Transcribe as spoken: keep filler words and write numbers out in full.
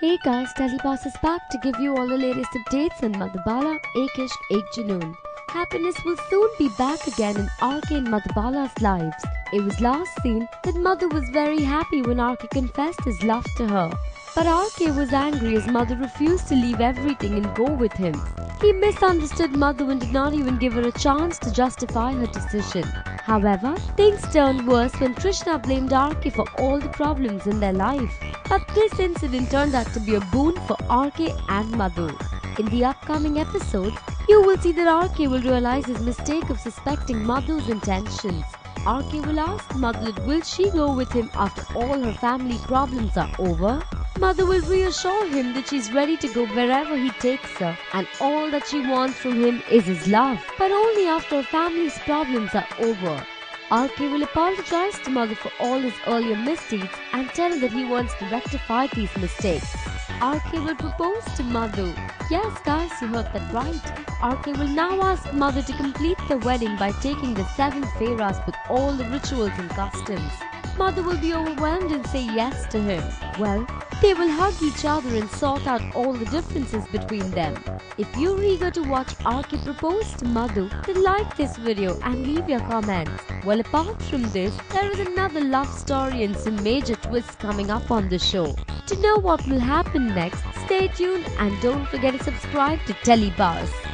Hey guys, Tellyboss is back to give you all the latest updates on Madhubala Ek Ishq Ek Junoon. Happiness will soon be back again in R K and Madhubala's lives. It was last seen that Madhu was very happy when R K confessed his love to her. But R K was angry as Madhu refused to leave everything and go with him. He misunderstood Madhu and did not even give her a chance to justify her decision. However, things turned worse when Trishna blamed R K for all the problems in their life. But this incident turned out to be a boon for R K and Madhu. In the upcoming episodes, you will see that R K will realize his mistake of suspecting Madhu's intentions. R K will ask Madhu that will she go with him after all her family problems are over. Madhu will reassure him that she's ready to go wherever he takes her, and all that she wants from him is his love, but only after her family's problems are over. R K will apologize to Madhu for all his earlier misdeeds and tell her that he wants to rectify these mistakes. R K will propose to Madhu. Yes guys, you heard that right. R K will now ask Madhu to complete the wedding by taking the seven Fairas with all the rituals and customs. Madhu will be overwhelmed and say yes to him. Well, they will hug each other and sort out all the differences between them. If you're eager to watch R K propose to Madhu, then like this video and leave your comments. Well, apart from this, there is another love story and some major twists coming up on the show. To know what will happen next, stay tuned and don't forget to subscribe to Tellyboss.